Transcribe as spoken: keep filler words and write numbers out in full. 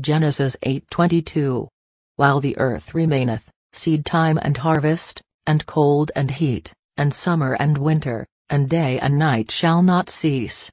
Genesis eight twenty-two. While the earth remaineth, seed time and harvest, and cold and heat, and summer and winter, and day and night shall not cease,